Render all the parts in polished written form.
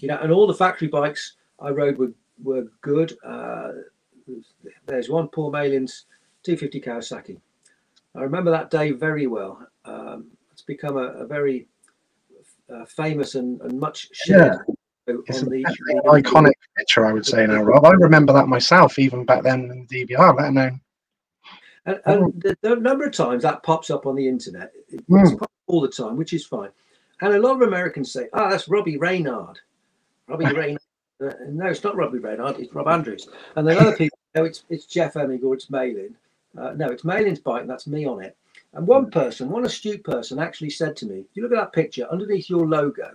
You know, and all the factory bikes I rode were good. There's one, Paul Malin's 250 Kawasaki. I remember that day very well. It's become a very famous and much shared. Yeah. It's an iconic picture, I would say now, Rob. I remember that myself, even back then in the DBR, let alone. And the number of times that pops up on the internet, it's all the time, which is fine. And a lot of Americans say, oh, that's Robbie Reynard. Robbie Reynard. No, it's not Robbie Reynard, it's Rob Andrews. And then other people, no, it's Jeff Emig or it's Malin. No, it's Malin's bike and that's me on it. And one person, one astute person actually said to me, if you look at that picture, underneath your logo,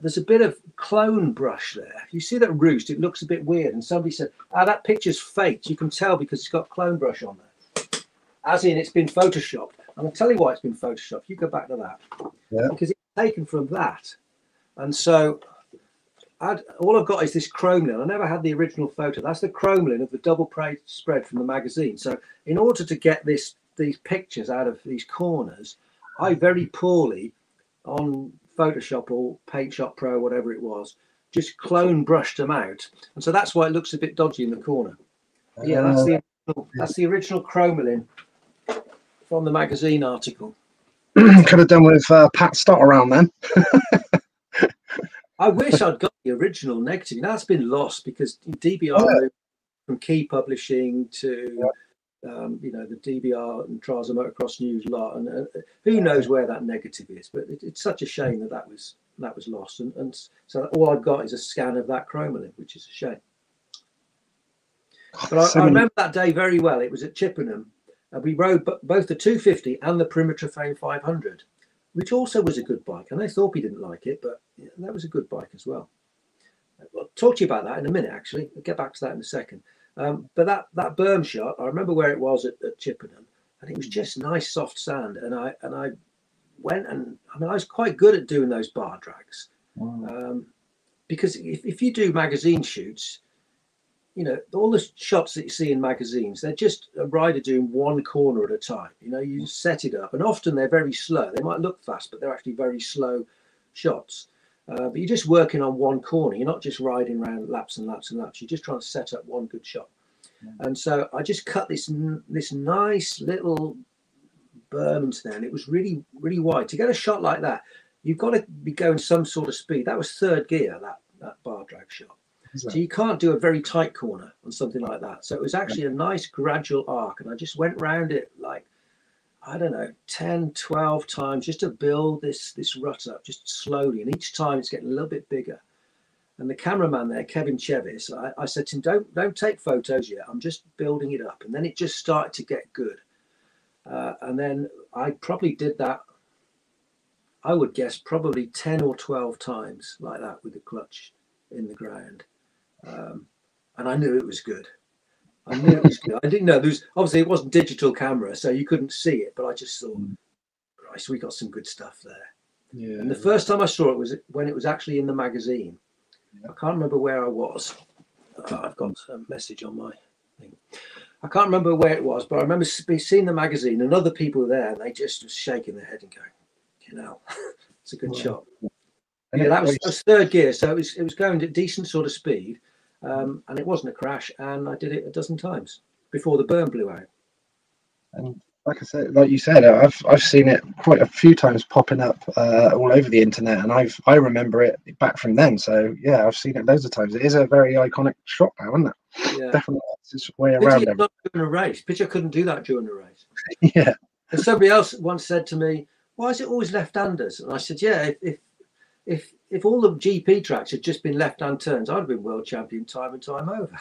there's a bit of clone brush there. You see that roost, it looks a bit weird. And somebody said, ah, that picture's faked. You can tell because it's got clone brush on there. As in, it's been photoshopped. And I'll tell you why it's been photoshopped. You go back to that. Yeah. Because it's taken from that. And so all I've got is this Chromalin. I never had the original photo. That's the Chromalin of the double spread from the magazine. So in order to get these pictures out of these corners, I very poorly on Photoshop or PaintShop Pro, whatever it was, just clone brushed them out, and so that's why it looks a bit dodgy in the corner. Yeah, that's the original Chromalin from the magazine article. Could have done with Pat Stott around then. I wish I'd got the original negative. Now that's been lost because DBR from Key Publishing to you know, the DBR and Trials and Motocross News lot, and who knows where that negative is, but it's such a shame that that was lost, and so all I've got is a scan of that Chromalin, which is a shame. But I remember that day very well. It was at Chippenham, and we rode both the 250 and the Perimeter Frame 500, which also was a good bike. I know Thorpey didn't like it, but yeah, that was a good bike as well. I'll talk to you about that in a minute, actually. I'll get back to that in a second. But that berm shot, I remember where it was at Chippenham, and it was just nice soft sand. And I went, and I mean, I was quite good at doing those bar drags. Wow. Because if you do magazine shoots, you know, all the shots that you see in magazines, they're just a rider doing one corner at a time. You know, you set it up, and often they're very slow. They might look fast, but they're actually very slow shots. But you're just working on one corner. You're not just riding around laps and laps and laps. You're just trying to set up one good shot. Yeah. And so I just cut this nice little berm into there, and it was really, really wide. To get a shot like that, you've got to be going some sort of speed. That was third gear, that bar drag shot. Exactly. So you can't do a very tight corner on something like that. So it was actually a nice gradual arc, and I just went round it like, I don't know, 10, 12 times just to build this rut up, just slowly. And each time it's getting a little bit bigger. And the cameraman there, Kevin Chevis, I said to him, don't take photos yet. I'm just building it up. And then it just started to get good. And then I probably did that, I would guess, probably 10 or 12 times like that with the clutch in the ground. And I knew it was good. I knew it was good. I didn't know there was, obviously it wasn't digital camera, so you couldn't see it, but I just thought, Christ, we got some good stuff there. Yeah. And the first time I saw it was when it was actually in the magazine. Yeah. I can't remember where I was. I've got a message on my thing. I can't remember where it was, but I remember seeing the magazine and other people there, and they just were shaking their head and going, you know, it's a good shot. Yeah, that was third gear, so it was going at a decent sort of speed. And it wasn't a crash, and I did it a dozen times before the berm blew out. And like I said, like you said, I've seen it quite a few times popping up all over the internet, and I remember it back from then. So yeah, I've seen it loads of times. It is a very iconic shot now, isn't it? Yeah. Definitely, it's just way around. Not during a race, I couldn't do that during a race. Yeah. And somebody else once said to me, "Why is it always left-handers?" And I said, "Yeah, if all the GP tracks had just been left-hand turns, I'd have been world champion time and time over."